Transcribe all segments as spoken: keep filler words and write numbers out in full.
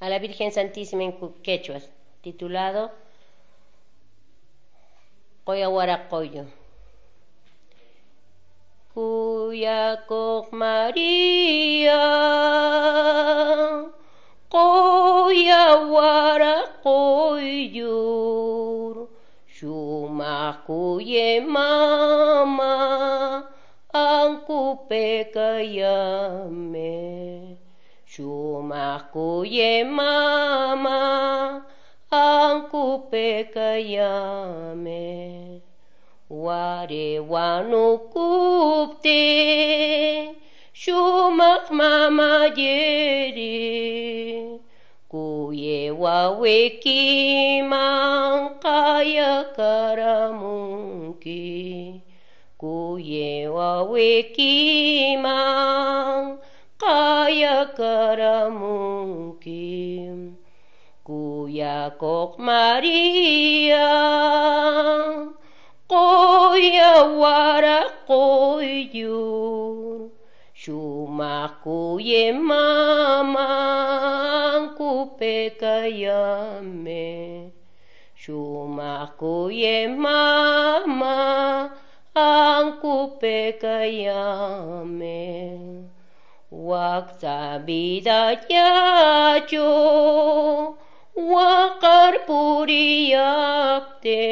a la Virgen Santísima en quechua, titulado Coyahuaracoyo. Cuyacoc María, Coyahuaracoyo, Shumacuye mama, Ancupecayame. Shumacuye mama, Ancupecayame. Ware wanukupte, shumak mama jere, kuye waweki mankaya karamunki, kuye waweki mankaya karamunki, Kuyakok Maria. Coyahuaracoyo, Shumacuye mama, Ancupecayame, Shumacuye mama, Ancupecayame, Waksabidayacho, Wakarpuriyakte.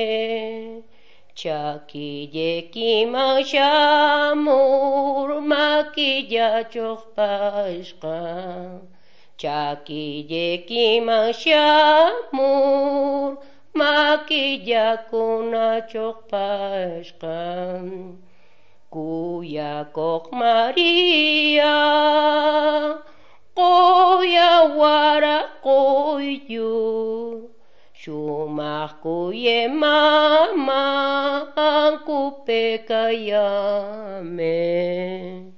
Chakiyeki mashamur makiyachoh pashka. Chakiyeki mashamur makiyakunachoh pashka. Kuyakoh Maria, Coyahuaracoyo. Shumacuye mama, Ancupecayame.